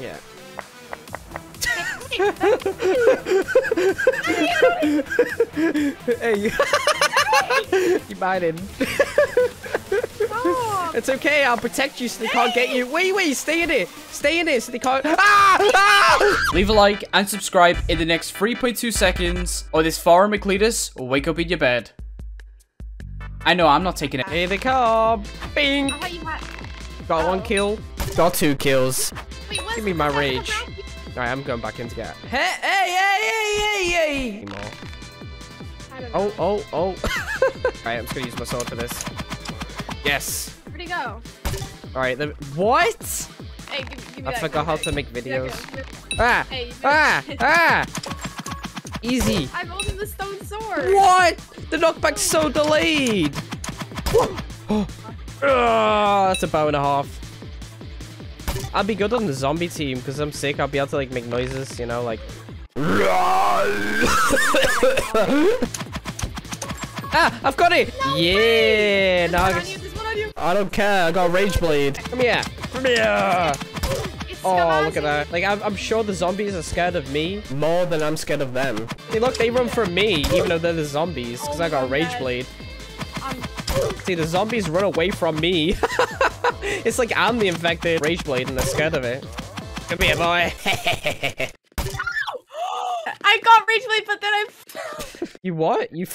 Yeah. Hey. You biting. It's okay, I'll protect you so they can't get you. Wait, stay in here. Stay in here so they can't... Leave a like and subscribe in the next 3.2 seconds or this Farah McLeodis will wake up in your bed. I know, I'm not taking it. Here they come. Bing. Got one kill. Got two kills. Wait, give me my rage. Alright, I'm going back in to get... Hey! Oh. Alright, I'm just gonna use my sword for this. Yes. Where'd he go? Alright, then... What? Hey, give me I forgot how to make videos. Easy. I'm holding the stone sword. What? The knockback's so delayed. That's a bow and a half. I'd be good on the zombie team because I'm sick. I'll be able to like make noises, you know, like. I've got it. No way. Now I don't care. I got rage blade. Come here. Oh, look at that. Like, I'm sure the zombies are scared of me more than I'm scared of them. Hey, look, they run from me, even though they're the zombies, because I got rage blade. See, the zombies run away from me. It's like I'm the infected rage blade, and they're scared of it. Come here, boy. I got rage blade, but then I fell. You what? You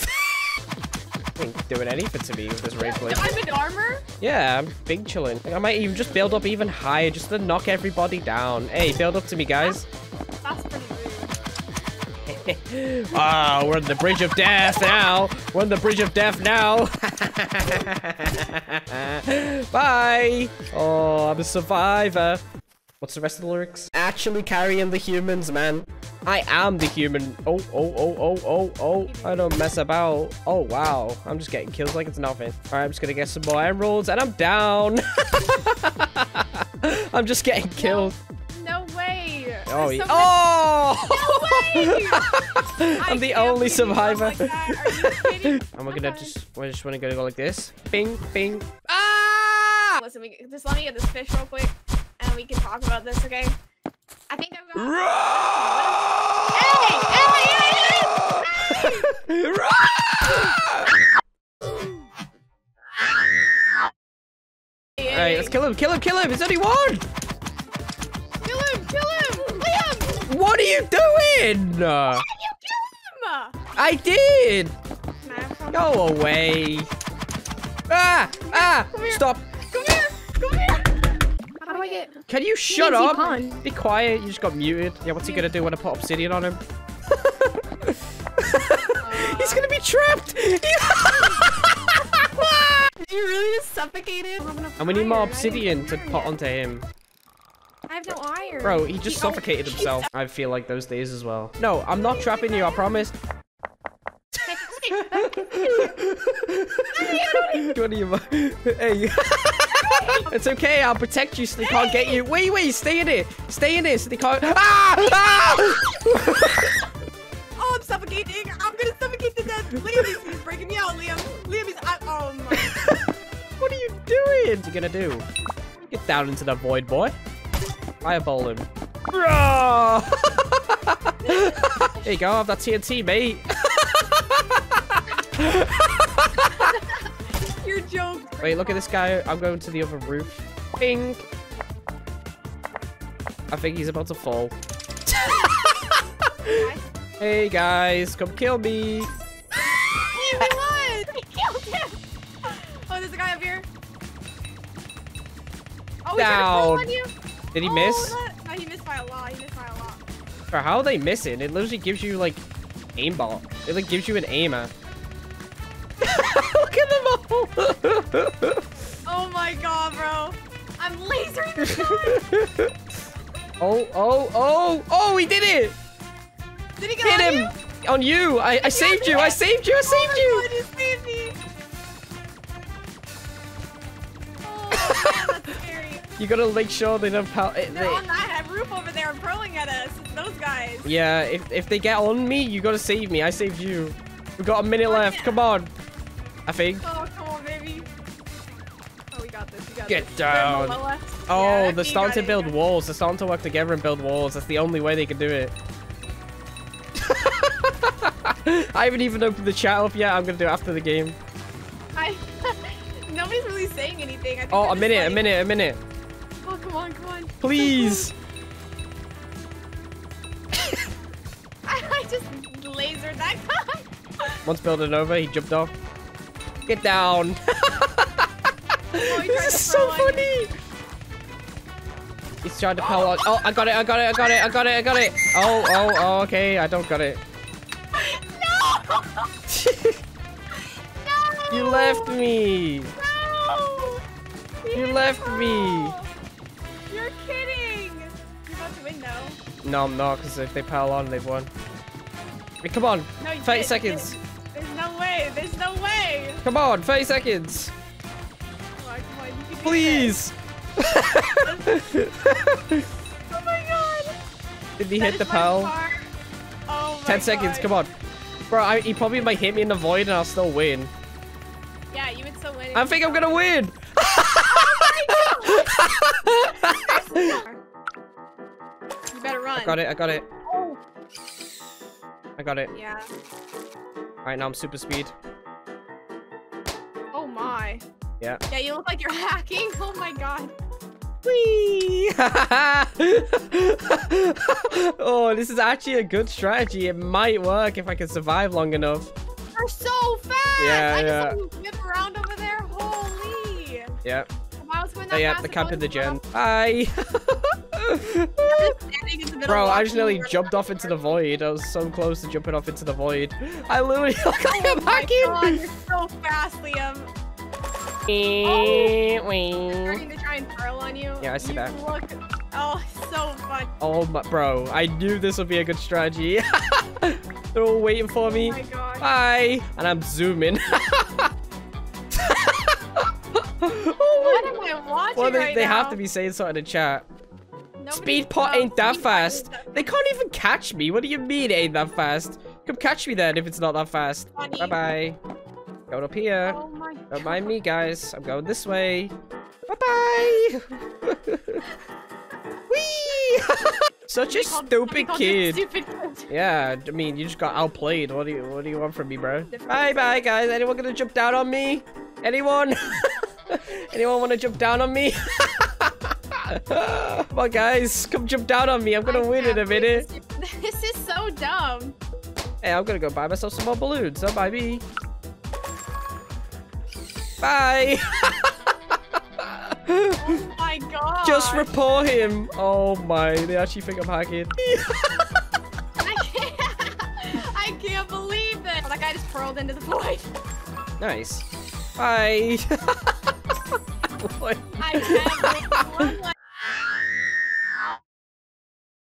ain't doing anything to me with this rage blade. I'm in armor? Yeah, I'm big chilling. Like, I might even just build up even higher just to knock everybody down. Hey, build up to me, guys. That's pretty rude. Oh, we're on the bridge of death now. Bye. Oh, I'm a survivor. What's the rest of the lyrics? Actually carrying the humans, man. I am the human. Oh. I don't mess about. Oh, wow. I'm just getting kills like it's nothing. All right, I'm just gonna get some more emeralds and I'm down. I'm just getting killed. No way. No way. I'm the only survivor. Like I'm gonna just wanna go like this. Bing, bing. Ah! Listen, just let me get this fish real quick and we can talk about this, okay? I think I'm going Alright, let's kill him, it's only one! Kill him! Liam! What are you doing? Why did you kill him? I did! Go away! Stop! Come here! Can you shut up? Pun. Be quiet. You just got muted. Yeah, what's he gonna do when I put obsidian on him? He's gonna be trapped. Did you really just suffocate him? And we need more obsidian to put onto him. I have no iron. Bro, he just suffocated himself. I feel like those days as well. No, I'm not trapping you. I promise. Hey. It's okay, I'll protect you so they can't get you. Wait, stay in here. Stay in here so they can't... Oh, I'm suffocating. I'm gonna suffocate to death. Liam, he's breaking me out, Liam. Liam is... Oh, my... What are you doing? What are you gonna do? Get down into the void, boy. Fireball him. There you go, I have that TNT, mate. You're joking. Wait, look at this guy. I'm going to the other roof. Bing. I think he's about to fall. Hey, guys. Come kill me. He won. We killed him. Oh, there's a guy up here. Oh, down. He tried to throw on you. Did he miss? No, he missed by a lot. Bro, how are they missing? It literally gives you, like, aimbot. It, like, gives you an aimer. Look at them all! Oh my god, bro! I'm lasering the guy! Oh! He did it! Did he get him? On you! I saved you! I saved you! Oh man, that's scary. You gotta make sure they don't power. They're on that roof over there and hurling at us. It's those guys. Yeah, if they get on me, you gotta save me. I saved you. We've got a minute left. Come on. I think. Oh, come on, baby. Oh, we got this. Get down. Oh, they're starting to build walls. They're starting to work together and build walls. That's the only way they can do it. I haven't even opened the chat up yet. I'm going to do it after the game. Nobody's really saying anything. I think a minute. Oh, come on, come on. Please. I just lasered that guy. Once building over, he jumped off. Get down. This is so funny. He's trying to pull on. Oh, I got it. Oh, okay. I don't got it. No. No. You left me. No. You left me. You're kidding. You're about to win though. No, I'm not, because if they pile on, they've won. Hey, come on. No, 30 seconds. There's no way. There's no way. Come on, 30 seconds. Come on. You can please. Oh my god! Did he hit the pal? Oh my 10 seconds, come on. Bro, he probably might hit me in the void and I'll still win. Yeah, you would still win. I think I'm gonna win! Oh my god! You better run. I got it. Oh. I got it. Yeah. Alright, now I'm super speed. Oh my. Yeah. Yeah, you look like you're hacking. Oh my god. Whee! Oh, this is actually a good strategy. It might work if I can survive long enough. You're so fast! Yeah, I just saw you whip around over there. Holy! Yeah. Yeah, the camp in the gym. Bye! Bro, I just nearly jumped off into the void. I was so close to jumping off into the void. I literally am hacking! Oh my god, you're so fast, Liam. Oh, they're starting to try and curl on you. Yeah, I see that. Look, oh, so fun. Oh my, bro, I knew this would be a good strategy. They're all waiting for me. Oh my god. Bye. And I'm zooming. What am I watching well, they have to be saying something in the chat. Speed pot ain't that fast. They can't even catch me. What do you mean it ain't that fast? Come catch me then if it's not that fast. Funny. Bye bye. Going up here. Oh my god. Don't mind me, guys. I'm going this way. Bye-bye! Whee! Such a stupid kid. Yeah, I mean, you just got outplayed. What do you want from me, bro? Bye-bye, guys. Anyone gonna jump down on me? Anyone? Anyone wanna jump down on me? Come on, guys. Come jump down on me. I'm gonna win in a minute. This is so dumb. Hey, I'm gonna go buy myself some more balloons. Don't buy me. Bye. Oh my god. Just report him. Oh my, they actually think I'm hacking. I can't believe this. That guy just curled into the void. Nice. Bye. I can't.